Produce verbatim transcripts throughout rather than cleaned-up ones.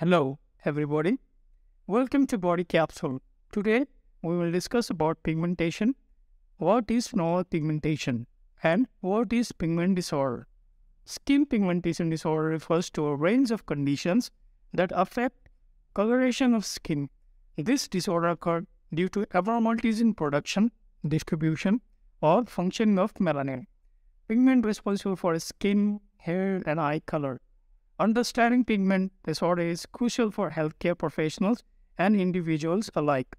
Hello everybody, welcome to Body Capsule. Today we will discuss about pigmentation, what is normal pigmentation and what is pigment disorder. Skin pigmentation disorder refers to a range of conditions that affect coloration of skin. This disorder occurs due to abnormalities in production, distribution or functioning of melanin, pigment responsible for skin, hair and eye color. Understanding pigment disorder is crucial for healthcare professionals and individuals alike,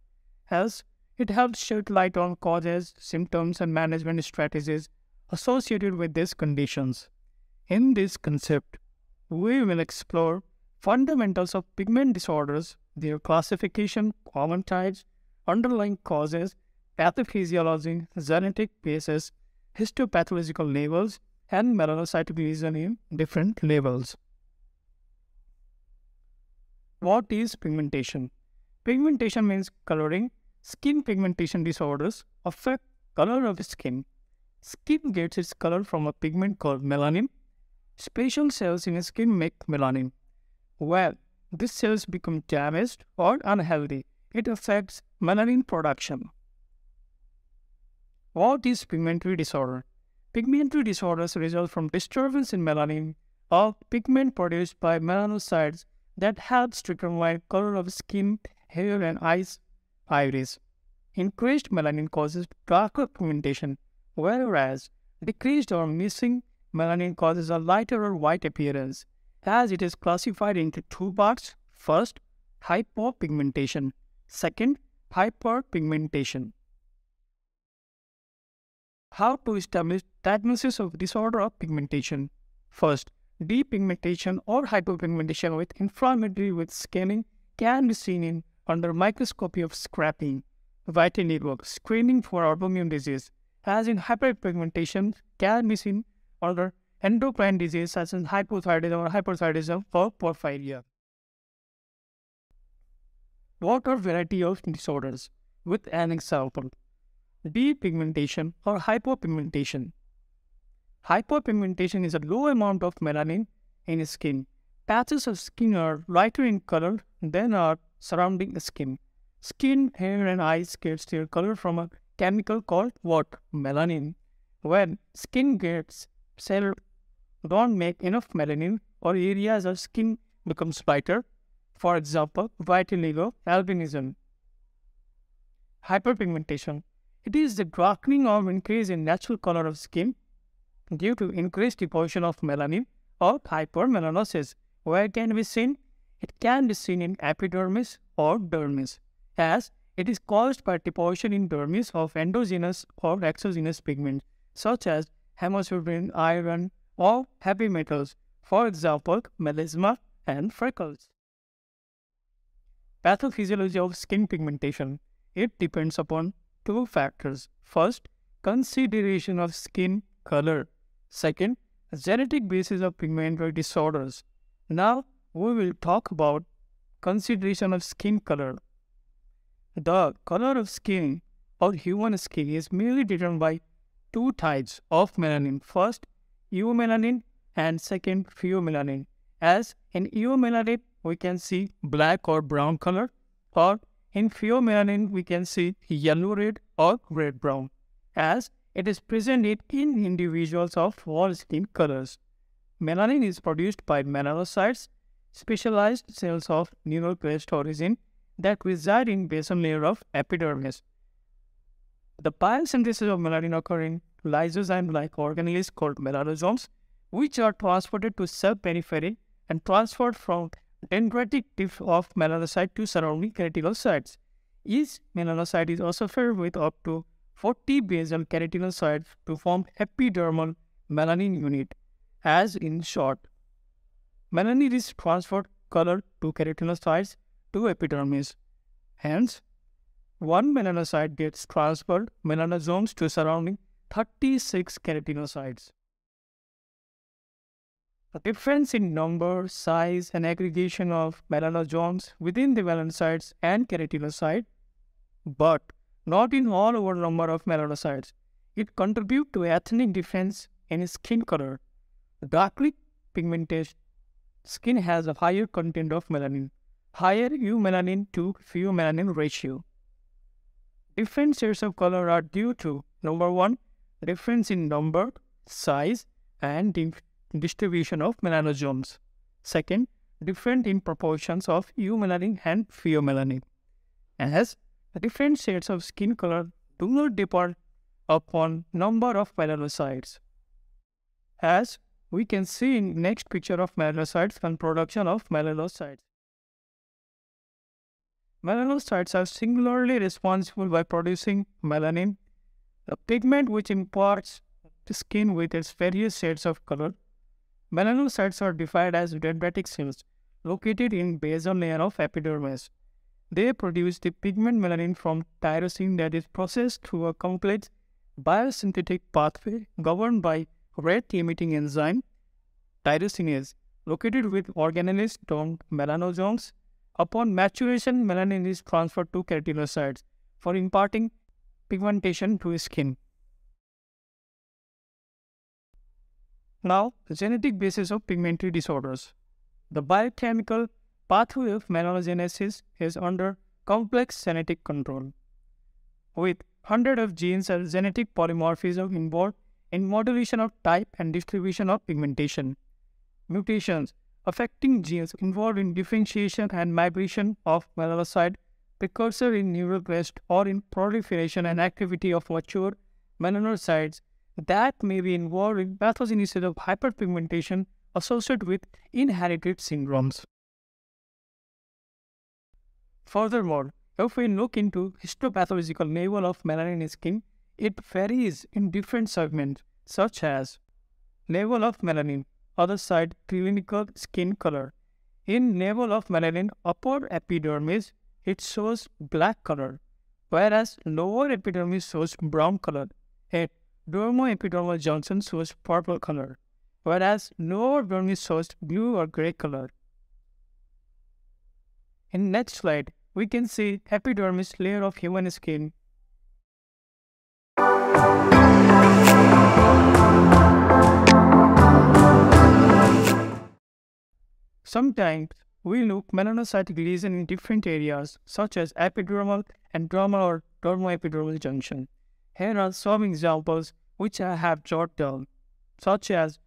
as it helps shed light on causes, symptoms, and management strategies associated with these conditions. In this concept, we will explore fundamentals of pigment disorders, their classification, common types, underlying causes, pathophysiology, genetic basis, histopathological levels, and melanocyte division in different levels. What is pigmentation? Pigmentation means coloring. Skin pigmentation disorders affect color of skin. Skin gets its color from a pigment called melanin. Special cells in skin make melanin. Well, these cells become damaged or unhealthy. It affects melanin production. What is pigmentary disorder? Pigmentary disorders result from disturbance in melanin or pigment produced by melanocytes that helps to determine color of skin, hair, and eyes, iris. Increased melanin causes darker pigmentation, whereas decreased or missing melanin causes a lighter or white appearance, as it is classified into two parts. First, hypopigmentation. Second, hyperpigmentation. How to establish diagnosis of disorder of pigmentation? First, depigmentation or hypopigmentation with inflammatory with scanning can be seen in under microscopy of scraping. Vitiligo, screening for autoimmune disease, as in hyperpigmentation, can be seen under endocrine disease such as hypothyroidism or hyperthyroidism or porphyria. What are variety of disorders? With an example, depigmentation or hypopigmentation. Hypopigmentation is a low amount of melanin in skin. Patches of skin are lighter in color than are surrounding skin. Skin, hair, and eyes get their color from a chemical called what? Melanin. When skin gets cell don't make enough melanin, or areas of skin becomes lighter. For example, vitiligo, albinism. Hyperpigmentation. It is the darkening or increase in natural color of skin due to increased deposition of melanin or hypermelanosis. Where can be seen? It can be seen in epidermis or dermis, as it is caused by deposition in dermis of endogenous or exogenous pigments such as hemosiderin, iron, or heavy metals, for example, melasma and freckles. Pathophysiology of skin pigmentation. It depends upon two factors. First, consideration of skin color. Second, genetic basis of pigmentary disorders. Now, we will talk about consideration of skin color. The color of skin or human skin is mainly determined by two types of melanin. First, eumelanin and second, pheomelanin. As in eumelanin, we can see black or brown color, or in pheomelanin, we can see yellow red or red brown, as it is present in individuals of all skin colors. Melanin is produced by melanocytes, specialized cells of neural crest origin that reside in basal layer of epidermis. The biosynthesis of melanin occurs in lysozyme-like organelles called melanosomes, which are transported to cell periphery and transferred from dendritic tip of melanocyte to surrounding keratinocytes. Each melanocyte is associated with up to forty basal keratinocytes to form epidermal melanin unit. As in short, melanin is transferred color to keratinocytes to epidermis. Hence, one melanocyte gets transferred melanosomes to surrounding thirty-six keratinocytes. The difference in number, size, and aggregation of melanosomes within the melanocytes and keratinocyte, but not in all over number of melanocytes. It contributes to ethnic difference in skin color. Darkly pigmented skin has a higher content of melanin, higher eumelanin to pheomelanin ratio. Different shades of color are due to, number one, difference in number, size, and distribution of melanosomes. Second, different in proportions of eumelanin and pheomelanin. As different shades of skin color do not depend upon number of melanocytes. As we can see in next picture of melanocytes and production of melanocytes. Melanocytes are singularly responsible by producing melanin, a pigment which imparts the skin with its various shades of color. Melanocytes are defined as dendritic cells located in basal layer of epidermis. They produce the pigment melanin from tyrosine that is processed through a complex biosynthetic pathway governed by red-emitting enzyme tyrosinase located with organelles termed melanosomes. Upon maturation, melanin is transferred to keratinocytes for imparting pigmentation to skin. Now, the genetic basis of pigmentary disorders. The biochemical pathway of melanogenesis is under complex genetic control, with hundreds of genes and genetic polymorphism involved in modulation of type and distribution of pigmentation. Mutations affecting genes involved in differentiation and migration of melanocyte precursor in neural crest or in proliferation and activity of mature melanocytes that may be involved in pathogenesis of hyperpigmentation associated with inherited syndromes. Furthermore, if we look into histopathological level of melanin in skin, it varies in different segments such as level of melanin, other side clinical skin color. In level of melanin, upper epidermis, it shows black color, whereas lower epidermis shows brown color. At dermoepidermal junction shows purple color, whereas lower dermis shows blue or gray color. In next slide, we can see epidermis layer of human skin. Sometimes we look melanocytic lesion in different areas such as epidermal, endodermal, or dermoepidermal junction. Here are some examples which I have jotted down, such as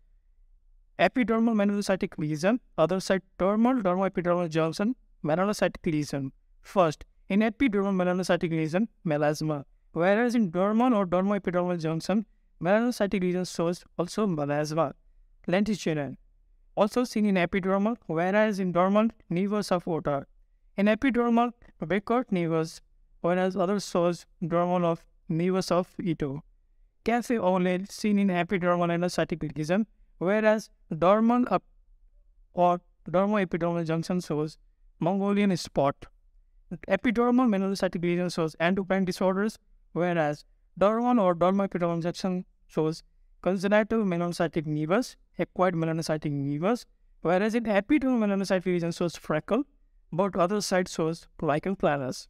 epidermal melanocytic lesion, other side dermal, dermoepidermal junction, melanocytic lesion. First, in epidermal melanocytic lesion, melasma, whereas in dermal or dermoepidermal junction, melanocytic lesion shows also melasma, lentigo, also seen in epidermal, whereas in dermal, nevus of Ota. In epidermal, Becker's nevus, whereas other shows dermal of nevus of Ito. Cafe-au-lait seen in epidermal melanocytic lesion, whereas dermal up or dermoepidermal junction shows Mongolian spot. Epidermal melanocytic lesion shows endocrine disorders, whereas dermal or dermoepidermal junction shows congenital melanocytic nevus, acquired melanocytic nevus, whereas in epidermal melanocytic lesion shows freckle, but other side shows polycystic planus.